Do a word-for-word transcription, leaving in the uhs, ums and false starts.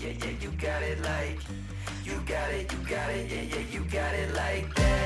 yeah, yeah, you got it like, you got it, you got it, yeah, yeah, you got it like that.